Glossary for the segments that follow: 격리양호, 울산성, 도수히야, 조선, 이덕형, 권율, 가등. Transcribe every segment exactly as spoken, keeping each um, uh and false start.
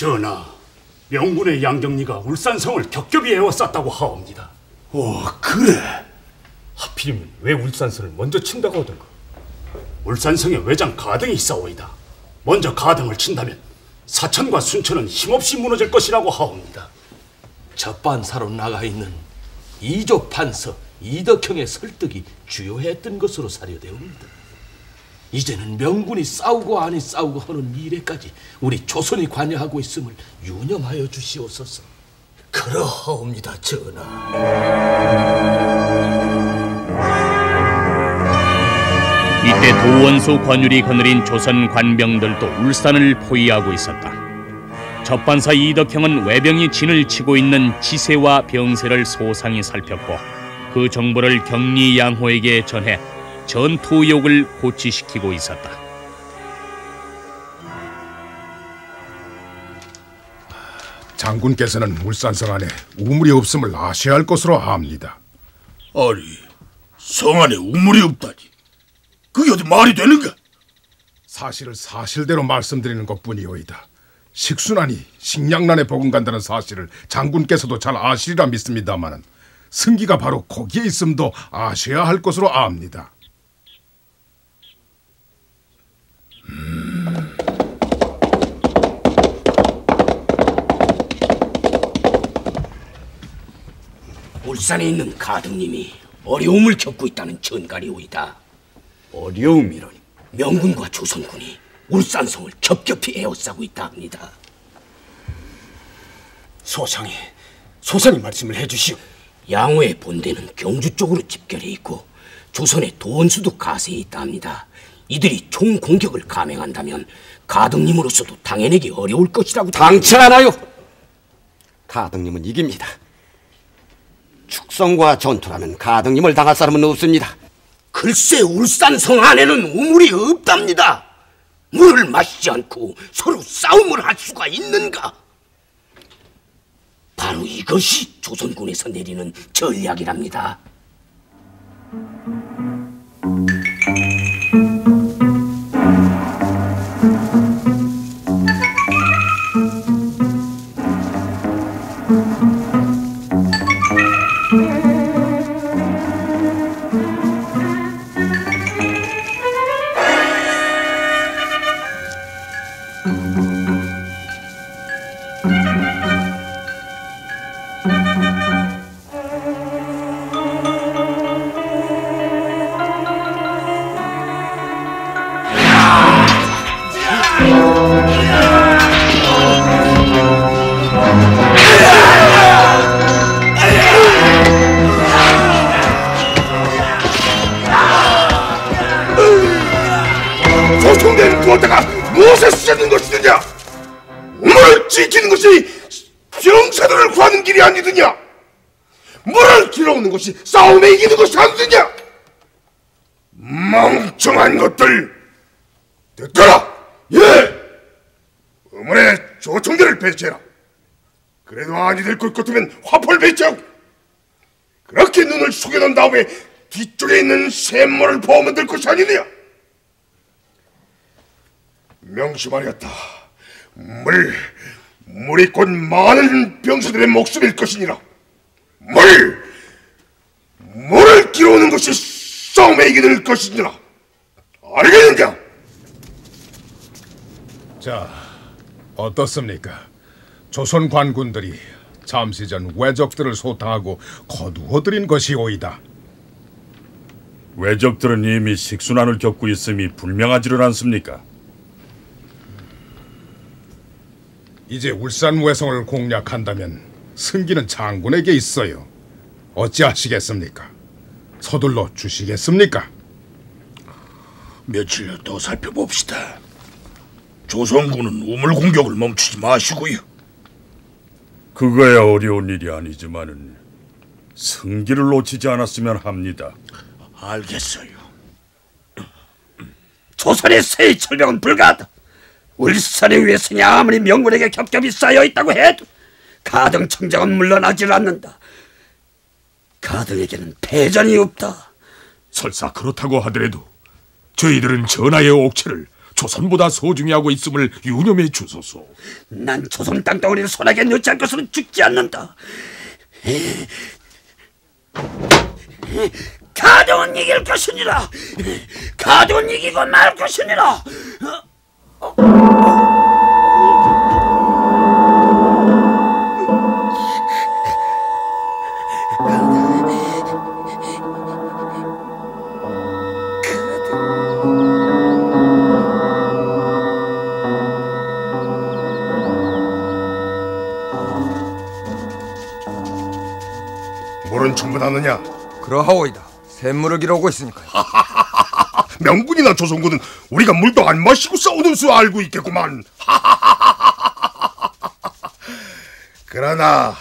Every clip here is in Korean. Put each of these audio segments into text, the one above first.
전하, 명군의 양경리가 울산성을 겹겹이 에워쌌다고 하옵니다. 오, 그래? 하필이면 왜 울산성을 먼저 친다고 하던가? 울산성의 외장 가등이 있사오이다. 먼저 가등을 친다면 사천과 순천은 힘없이 무너질 것이라고 하옵니다. 접반사로 나가 있는 이조 판서 이덕형의 설득이 주요했던 것으로 사료되옵니다. 이제는 명군이 싸우고 아니 싸우고 하는 일에까지 우리 조선이 관여하고 있음을 유념하여 주시옵소서. 그러하옵니다, 전하. 이때 도원수 권율이 거느린 조선 관병들도 울산을 포위하고 있었다. 접반사 이덕형은 외병이 진을 치고 있는 지세와 병세를 소상히 살폈고 그 정보를 격리양호에게 전해 전투욕을 고취시키고 있었다. 장군께서는 울산성 안에 우물이 없음을 아셔야 할 것으로 압니다. 아니, 성 안에 우물이 없다니. 그게 어디 말이 되는가? 사실을 사실대로 말씀드리는 것뿐이오이다. 식순환이 식량난에 보금간다는 사실을 장군께서도 잘 아시리라 믿습니다마는 승기가 바로 거기에 있음도 아셔야 할 것으로 압니다. 음. 울산에 있는 가등님이 어려움을 겪고 있다는 전갈이오이다. 어려움이라니? 명군과 조선군이 울산성을 겹겹이 에워싸고 있다 합니다. 소상이, 소상이 말씀을 해주시오. 양호의 본대는 경주 쪽으로 집결해 있고 조선의 도원수도 가세에 있다 합니다. 이들이 총공격을 감행한다면 가등님으로서도 당해내기 어려울 것이라고. 당치 않아요! 가등님은 이깁니다. 축성과 전투라면 가등님을 당할 사람은 없습니다. 글쎄, 울산성 안에는 우물이 없답니다. 물을 마시지 않고 서로 싸움을 할 수가 있는가? 바로 이것이 조선군에서 내리는 전략이랍니다. 싸움에 이기는 것이 안 되냐? 멍청한 것들! 듣더라! 예! 의문에 조총대를 배치해라. 그래도 아니 될 것 같으면 화포를 배치하고 그렇게 눈을 속여놓은 다음에 뒤쪽에 있는 샘물을 보면 될 것이 아니냐? 명심하였다. 물, 물이 곧 많은 병사들의 목숨일 것이니라. 물! 물을 끼러오는 것이 싸움에 이기는 것이니라. 알겠는가? 자, 어떻습니까? 조선 관군들이 잠시 전 왜적들을 소탕하고 거두어들인 것이오이다. 왜적들은 이미 식순환을 겪고 있음이 불명하지를 않습니까? 이제 울산 외성을 공략한다면 승기는 장군에게 있어요. 어찌하시겠습니까? 서둘러 주시겠습니까? 며칠 더 살펴봅시다. 조선군은 우물 공격을 멈추지 마시고요. 그거야 어려운 일이 아니지만은 승기를 놓치지 않았으면 합니다. 알겠어요. 조선의 새 철병은 불가하다. 울산의 외성이 아무리 명군에게 겹겹이 쌓여있다고 해도 가등 청장은 물러나질 않는다. 가등에게는 패전이 없다. 설사 그렇다고 하더라도 저희들은 전하의 옥체를 조선보다 소중히 하고 있음을 유념해 주소서. 난 조선 땅덩어리를 소나기에 넣지 않고서는 죽지 않는다. 가등은 이길 것이니라. 가등은 이기고 말 것이니라. 물은 충분하느냐? 그러하오이다. 샘물을 길어오고 있으니까요. 명군이나 조선군은 우리가 물도 안 마시고 싸우는 수 알고 있겠구만. 그러나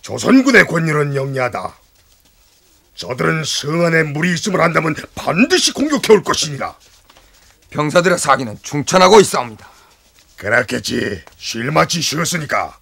조선군의 권율은 영리하다. 저들은 성 안에 물이 있음을 안다면 반드시 공격해올 것이니라. 병사들의 사기는 충천하고 있사옵니다. 그렇겠지. 쉴맛이 쉬었으니까.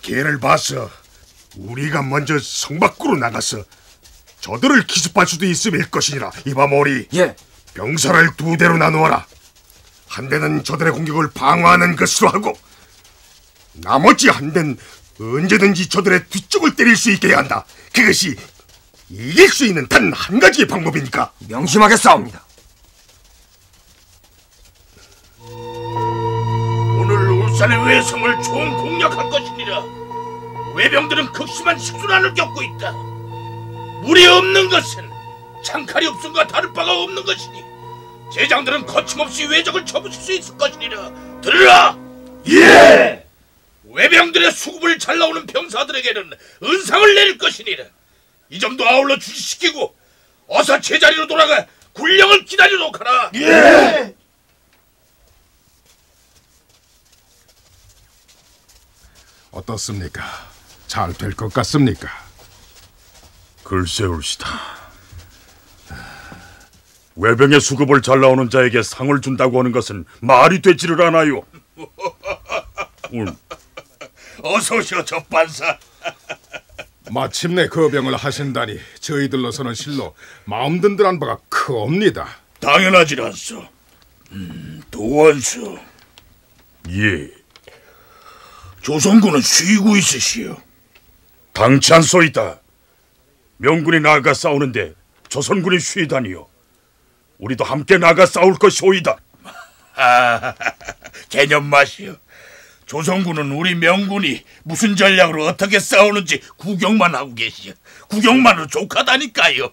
기회를 봐서 우리가 먼저 성 밖으로 나가서 저들을 기습할 수도 있음일 것이니라. 이봐머리. 예. 병사를 두 대로 나누어라. 한 대는 저들의 공격을 방어하는 것으로 하고, 나머지 한 대는 언제든지 저들의 뒤쪽을 때릴 수 있게 해야 한다. 그것이 이길 수 있는 단 한 가지의 방법이니까. 명심하게 싸웁니다. 오늘 울산의 외성을 총 공략할 것이니라. 외병들은 극심한 식수난을 겪고 있다. 물이 없는 것은 창칼이 없음과 다를 바가 없는 것이니 제장들은 거침없이 외적을 쳐부술 수 있을 것이니라. 들으라! 예! 외병들의 수급을 잘 나오는 병사들에게는 은상을 내릴 것이니라. 이 점도 아울러 주시시키고 어서 제자리로 돌아가 군령을 기다리도록 하라. 예! 어떻습니까? 잘 될 것 같습니까? 글쎄 옳시다. 외병의 수급을 잘 나오는 자에게 상을 준다고 하는 것은 말이 되지를 않아요. 음. 어서 오시오 접반사. 마침내 거병을 하신다니 저희들로서는 실로 마음 든든한 바가 크옵니다. 당연하지 않소. 음, 도원수. 예. 조선군은 쉬고 있으시오. 당찬 소이다. 명군이 나가 싸우는데 조선군이 쉬다니요. 우리도 함께 나가 싸울 것이오이다. 아, 개념 마시오. 조선군은 우리 명군이 무슨 전략으로 어떻게 싸우는지 구경만 하고 계시오. 구경만으로 족하다니까요.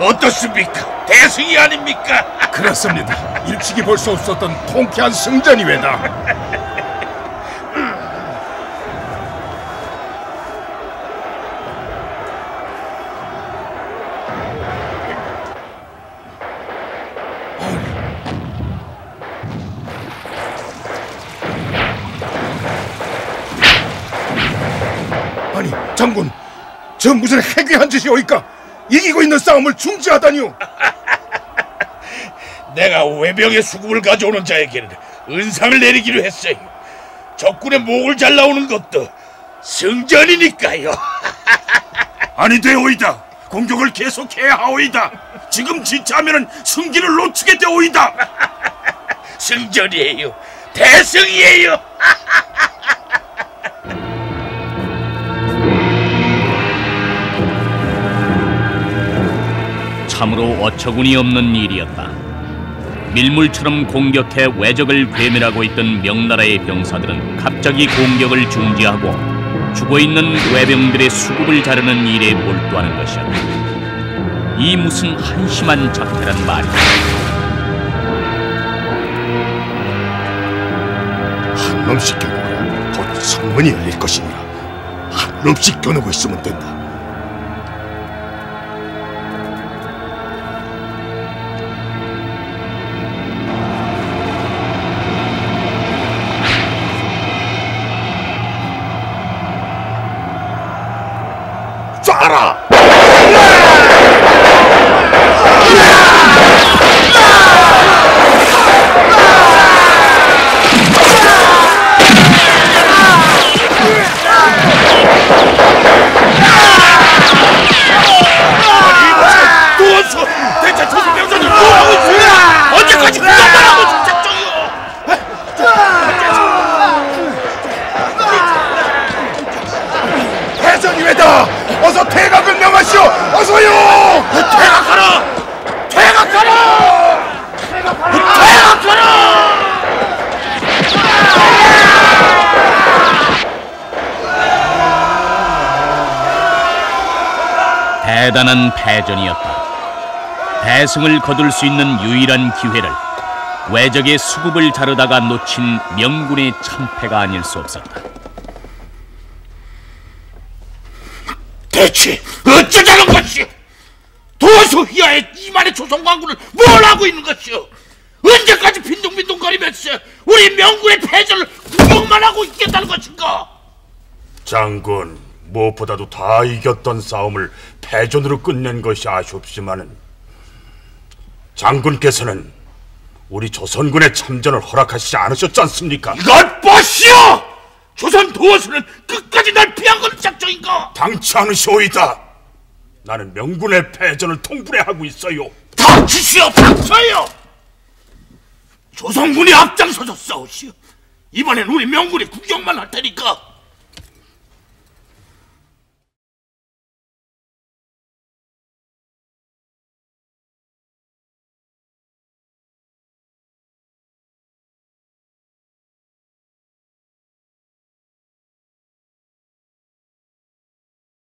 어떻습니까? 대승이 아닙니까? 그렇습니다. 일찍이 볼 수 없었던 통쾌한 승전이 외다. 아니, 장군, 저 무슨 해괴한 짓이오이까? 이기고 있는 싸움을 중지하다니요. 내가 외병의 수급을 가져오는 자에게는 은상을 내리기로 했어요. 적군의 목을 잘라오는 것도 승전이니까요. 아니 되오이다. 공격을 계속해야 하오이다. 지금 지체하면 승기를 놓치게 되오이다. 승전이에요. 대승이에요. 참으로 어처구니 없는 일이었다. 밀물처럼 공격해 왜적을 괴멸하고 있던 명나라의 병사들은 갑자기 공격을 중지하고 죽어있는 왜병들의 수급을 자르는 일에 몰두하는 것이었다. 이 무슨 한심한 작태란 말이다. 한 놈씩 겨누어야 곧 성문이 열릴 것이니라. 한 놈씩 겨누고 있으면 된다. 대단한 패전이었다. 대승을 거둘 수 있는 유일한 기회를 왜적의 수급을 자르다가 놓친 명군의 참패가 아닐 수 없었다. 대체 어쩌자는 것이오? 도수히야의 이만의 조선광군을 뭘 하고 있는 것이오? 언제까지 빈둥빈둥거리면서 우리 명군의 패전을 구경만 하고 있겠다는 것인가? 장군, 무엇보다도 다 이겼던 싸움을 패전으로 끝낸 것이 아쉽지만은 장군께서는 우리 조선군의 참전을 허락하시지 않으셨지 않습니까? 이것 보시오! 조선 도수는 끝까지 날 피한 건 작정인가? 당치 않으시오이다. 나는 명군의 패전을 통분해하고 있어요. 닥치시오, 닥쳐요! 조선군이 앞장서서 싸우시오. 이번엔 우리 명군이 구경만 할 테니까